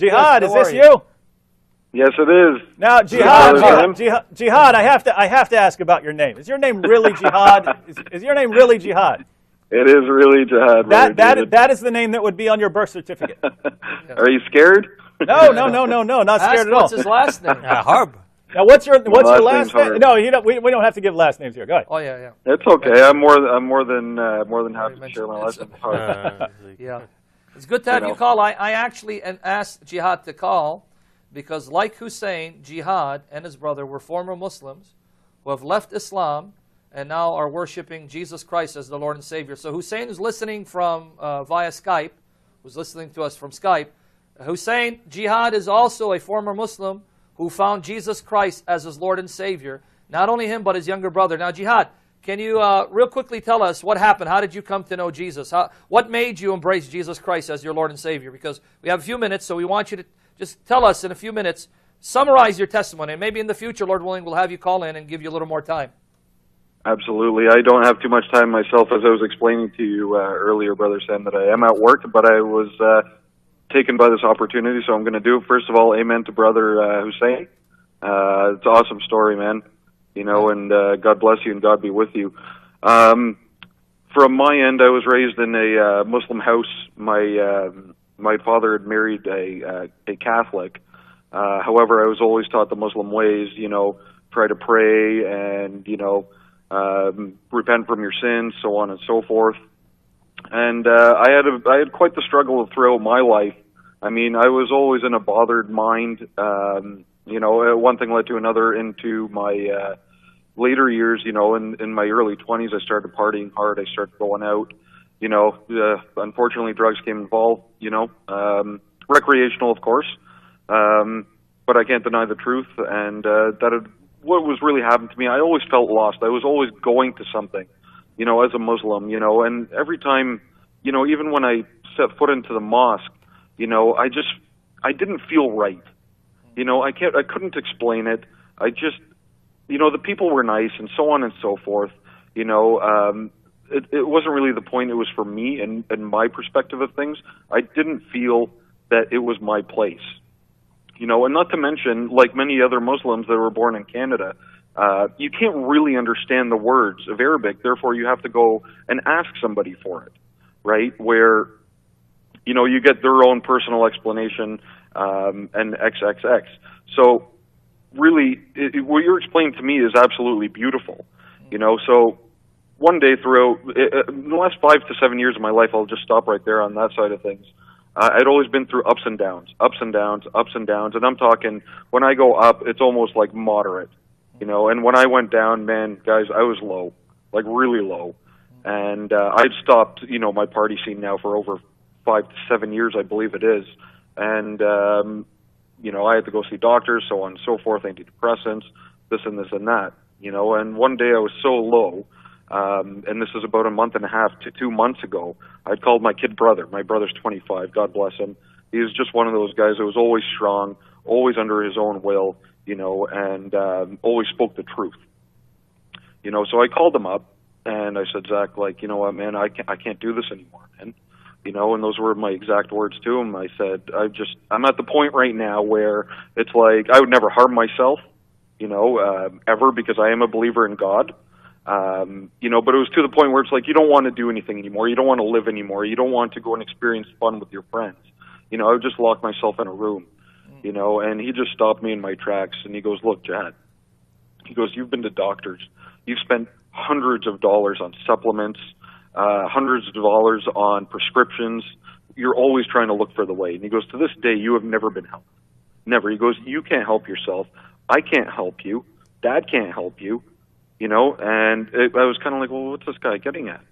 Jihad, yes, is this you? Yes, it is. Now, Jihad, I have to ask about your name. Is your name really Jihad? Is your name really Jihad? It is really Jihad. That is the name that would be on your birth certificate. Are you scared? No, not scared at all. What's his last name? Harb. Now, what's your last name? No, you know, we don't have to give last names here. Go ahead. Oh yeah. It's okay. I'm more than happy to share my last name. Yeah, it's good to have you call. I actually asked Jihad to call because, like Hussein, Jihad and his brother were former Muslims who have left Islam and now are worshiping Jesus Christ as the Lord and Savior. So Hussein is listening from via Skype. Was listening to us from Skype. Hussein, Jihad is also a former Muslim who found Jesus Christ as his Lord and Savior. Not only him, but his younger brother. Now, Jihad, can you real quickly tell us what happened? How did you come to know Jesus? What made you embrace Jesus Christ as your Lord and Savior? Because we have a few minutes, so we want you to just tell us in a few minutes, summarize your testimony, and maybe in the future, Lord willing, we'll have you call in and give you a little more time. Absolutely. I don't have too much time myself, as I was explaining to you earlier, Brother Sam, that I am at work, but I was taken by this opportunity, so I'm going to do it. First of all, amen to Brother Hussein. It's an awesome story, man. You know, and God bless you and God be with you. From my end, I was raised in a Muslim house. My father had married a Catholic. However, I was always taught the Muslim ways, you know, try to pray and, you know, repent from your sins, so on and so forth. And I had quite the struggle throughout my life. I mean, I was always in a bothered mind. You know, one thing led to another into my later years. You know, in my early 20s, I started partying hard. I started going out. You know, unfortunately, drugs came involved. You know, recreational, of course. But I can't deny the truth. And what was really happened to me, I always felt lost. I was always going to something. You know, as a Muslim, you know, and every time, you know, even when I set foot into the mosque, you know, I didn't feel right. You know, I couldn't explain it. I just, you know, the people were nice and so on and so forth. You know, it wasn't really the point. It was for me and my perspective of things. I didn't feel that it was my place. You know, and not to mention, like many other Muslims that were born in Canada, you can't really understand the words of Arabic, therefore you have to go and ask somebody for it, right? Where, you know, you get their own personal explanation and XXX. So really, what you're explaining to me is absolutely beautiful, you know? So one day throughout, in the last 5 to 7 years of my life, I'll just stop right there on that side of things. I'd always been through ups and downs, ups and downs, ups and downs. And I'm talking, when I go up, it's almost like moderate. You know, and when I went down, man, guys, I was low, like really low. And I'd stopped, you know, my party scene now for over 5 to 7 years, I believe it is. And, you know, I had to go see doctors, so on and so forth, antidepressants, this and this and that, you know. And one day I was so low, and this is about a month and a half to 2 months ago, I called my kid brother. My brother's 25, God bless him. He was just one of those guys that was always strong, always under his own will. You know, and always spoke the truth. You know, so I called him up, and I said, Zach, like, you know what, man, I can't do this anymore, man. You know, and those were my exact words to him. I said, I'm at the point right now where it's like I would never harm myself, you know, ever, because I am a believer in God. You know, but it was to the point where it's like you don't want to do anything anymore. You don't want to live anymore. You don't want to go and experience fun with your friends. You know, I would just lock myself in a room. You know, and he just stopped me in my tracks, and he goes, look, Jihad, he goes, you've been to doctors. You've spent hundreds of dollars on supplements, hundreds of dollars on prescriptions. You're always trying to look for the way. And he goes, to this day, you have never been helped. Never. He goes, you can't help yourself. I can't help you. Dad can't help you. You know, and I was kind of like, well, what's this guy getting at?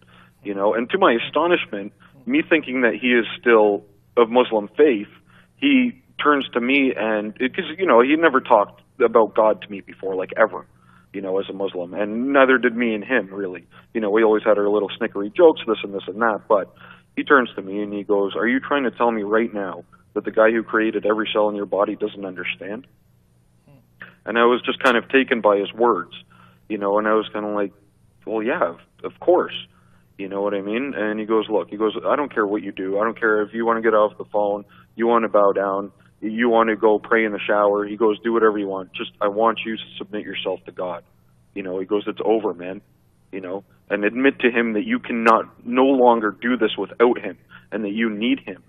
You know, and to my astonishment, me thinking that he is still of Muslim faith, he turns to me, and because, you know, he never talked about God to me before, like ever, you know, as a Muslim, and neither did me and him, really. You know, we always had our little snickery jokes, this and this and that, but he turns to me and he goes, are you trying to tell me right now that the guy who created every cell in your body doesn't understand? And I was just kind of taken by his words, you know, and I was kind of like, well, yeah, of course. You know what I mean? And he goes, look, he goes, I don't care what you do. I don't care if you want to get off the phone, you want to bow down. You want to go pray in the shower. He goes, do whatever you want. Just, I want you to submit yourself to God. You know, he goes, it's over, man. You know, and admit to him that you cannot no longer do this without him and that you need him.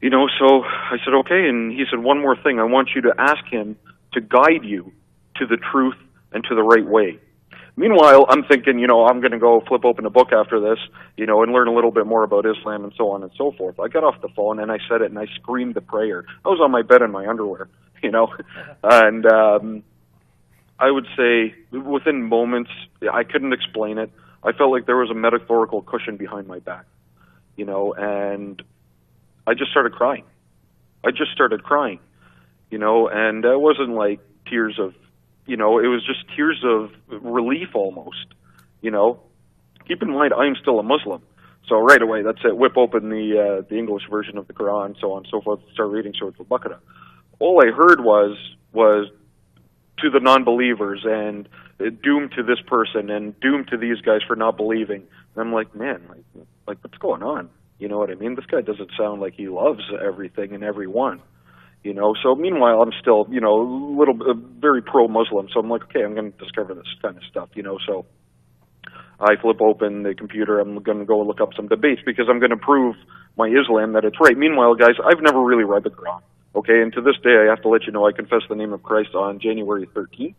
You know, so I said, okay. And he said, one more thing. I want you to ask him to guide you to the truth and to the right way. Meanwhile, I'm thinking, you know, I'm going to go flip open a book after this, you know, and learn a little bit more about Islam and so on and so forth. I got off the phone and I said it and I screamed the prayer. I was on my bed in my underwear, you know, and I would say within moments, I couldn't explain it. I felt like there was a metaphorical cushion behind my back, you know, and I just started crying. You know, and it wasn't like tears of, you know, it was just tears of relief almost, you know. Keep in mind, I'm still a Muslim. So right away, that's it. Whip open the English version of the Quran, so on and so forth. Start reading Surah Al Baqarah. All I heard was to the non-believers and doomed to this person and doomed to these guys for not believing. And I'm like, man, like what's going on? You know what I mean? This guy doesn't sound like he loves everything and everyone. You know, so meanwhile, I'm still, you know, very pro-Muslim. So I'm like, okay, I'm going to discover this kind of stuff, you know. So I flip open the computer. I'm going to go look up some debates because I'm going to prove my Islam that it's right. Meanwhile, guys, I've never really read the Quran, okay? And to this day, I have to let you know I confess the name of Christ on January 13th.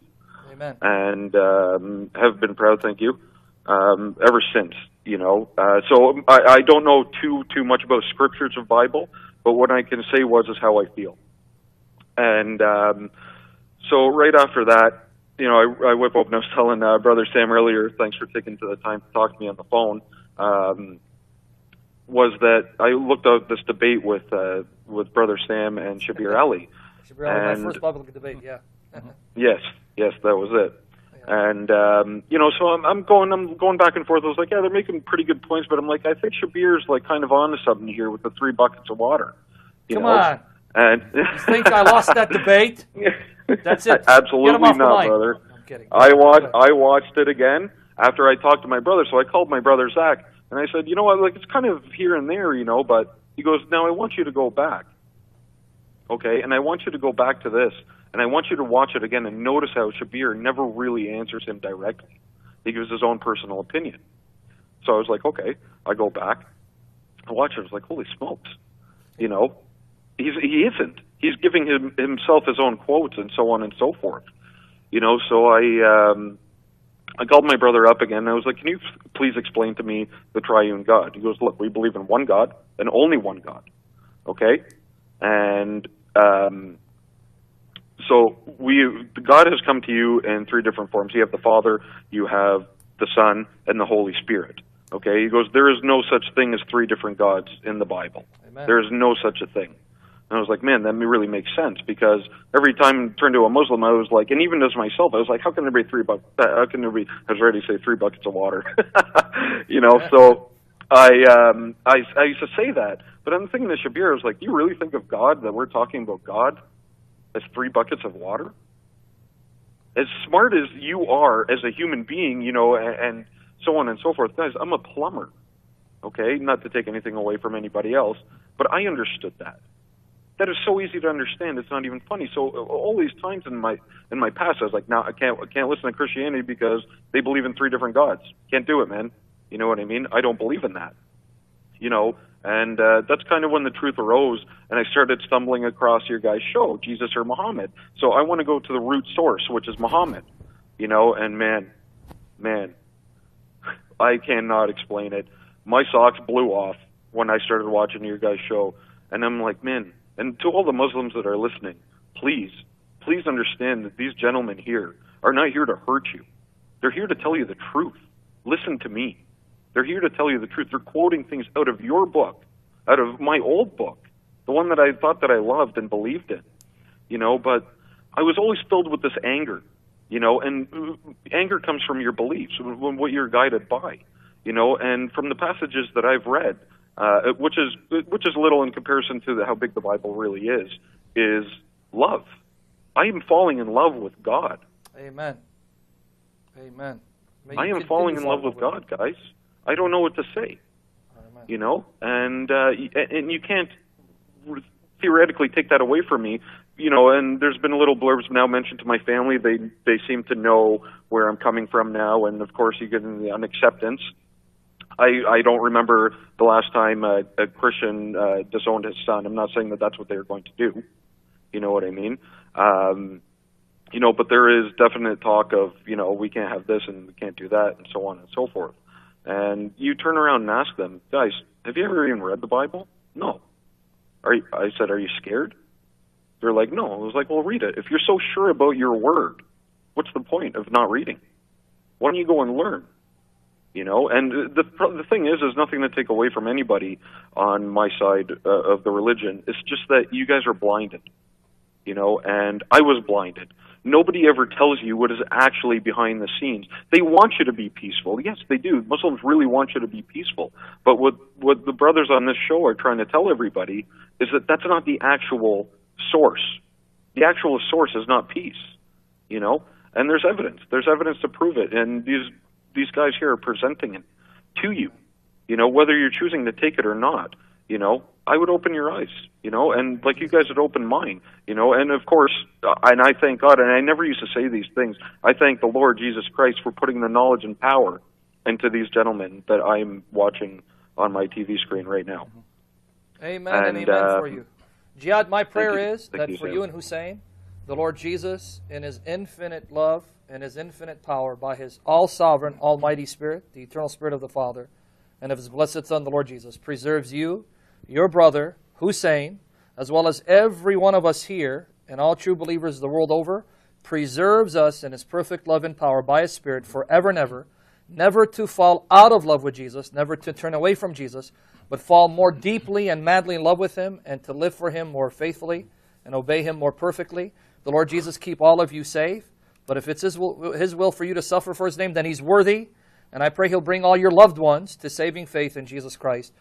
Amen. And have been proud, thank you, ever since, you know. So I don't know too much about scriptures of Bible, but what I can say is how I feel. And so right after that, you know, I whip open. I was telling Brother Sam earlier, thanks for taking the time to talk to me on the phone, was that I looked up this debate with Brother Sam and Shabir Ali. Shabir Ali, my first public debate, yeah. yes, that was it. Yeah. And, you know, so I'm going back and forth. I was like, yeah, they're making pretty good points, but I'm like, I think Shabir's like kind of on to something here with the 3 buckets of water. Come on. And you think I lost that debate? That's it. Absolutely not, brother. I'm kidding. I watched it again after I talked to my brother. So I called my brother Zach, and I said, you know what? Like, it's kind of here and there, you know. But he goes, now I want you to go back, okay? And I want you to go back to this, and I want you to watch it again and notice how Shabir never really answers him directly. He gives his own personal opinion. So I was like, okay. I go back. I watch it. I was like, holy smokes, you know. He isn't. He's giving himself his own quotes and so on and so forth. You know, so I called my brother up again, and I was like, can you please explain to me the triune God? He goes, look, we believe in one God and only one God, okay? And so God has come to you in 3 different forms. You have the Father, you have the Son, and the Holy Spirit, okay? He goes, there is no such thing as 3 different gods in the Bible. Amen. There is no such a thing. And I was like, man, that really makes sense, because every time I turned to a Muslim, I was like, and even as myself, I was like, how can there be 3 buckets? How can there be, I was ready to say 3 buckets of water, you know? So I used to say that, but I'm thinking to Shabir, I was like, do you really think of God, that we're talking about God as 3 buckets of water? As smart as you are as a human being, you know, and so on and so forth, guys, I'm a plumber, okay? Not to take anything away from anybody else, but I understood that. That is so easy to understand. It's not even funny. So all these times in my past, I was like, no, I can't listen to Christianity because they believe in 3 different gods. Can't do it, man. You know what I mean? I don't believe in that. You know, and that's kind of when the truth arose, and I started stumbling across your guys' show, Jesus or Muhammad. So I want to go to the root source, which is Muhammad. You know, and man, I cannot explain it. My socks blew off when I started watching your guys' show, and I'm like, man. And to all the Muslims that are listening, please understand that these gentlemen here are not here to hurt you. They're here to tell you the truth. Listen to me. They're here to tell you the truth. They're quoting things out of your book, out of my old book, the one that I thought that I loved and believed in. You know, but I was always filled with this anger, you know, and anger comes from your beliefs, what you're guided by, you know, and from the passages that I've read, which is little in comparison to how big the Bible really is love. I am falling in love with God. Amen. Amen. I am falling in love with God, guys. I don't know what to say. Amen. You know, and you can't theoretically take that away from me, you know. And there's been little blurbs now mentioned to my family. They seem to know where I'm coming from now, and of course you get into the unacceptance. I don't remember the last time a Christian disowned his son. I'm not saying that that's what they were going to do. You know what I mean? You know, but there is definite talk of, you know, we can't have this and we can't do that and so on and so forth. And you turn around and ask them, guys, have you ever even read the Bible? No. I said, are you scared? They're like, no. I was like, well, read it. If you're so sure about your word, what's the point of not reading? Why don't you go and learn? You know, and the thing is nothing to take away from anybody on my side of the religion. It's just that you guys are blinded, you know, and I was blinded. Nobody ever tells you what is actually behind the scenes. They want you to be peaceful. Yes, they do. Muslims really want you to be peaceful. But what the brothers on this show are trying to tell everybody is that that's not the actual source. The actual source is not peace, you know, and there's evidence. There's evidence to prove it, and these guys here are presenting it to you, you know, whether you're choosing to take it or not. You know, I would open your eyes, you know, and like you guys would open mine, you know, and of course, and I thank God, and I never used to say these things, I thank the Lord Jesus Christ for putting the knowledge and power into these gentlemen that I'm watching on my TV screen right now. Amen and amen for you. Jihad, my prayer is that for you and Hussein, the Lord Jesus, in His infinite love and His infinite power, by His all-sovereign, almighty Spirit, the eternal Spirit of the Father, and of His blessed Son, the Lord Jesus, preserves you, your brother, Hussein, as well as every one of us here, and all true believers the world over, preserves us in His perfect love and power by His Spirit forever and ever, never to fall out of love with Jesus, never to turn away from Jesus, but fall more deeply and madly in love with Him, and to live for Him more faithfully and obey Him more perfectly. The Lord Jesus keep all of you safe, but if it's His will for you to suffer for His name, then He's worthy, and I pray He'll bring all your loved ones to saving faith in Jesus Christ.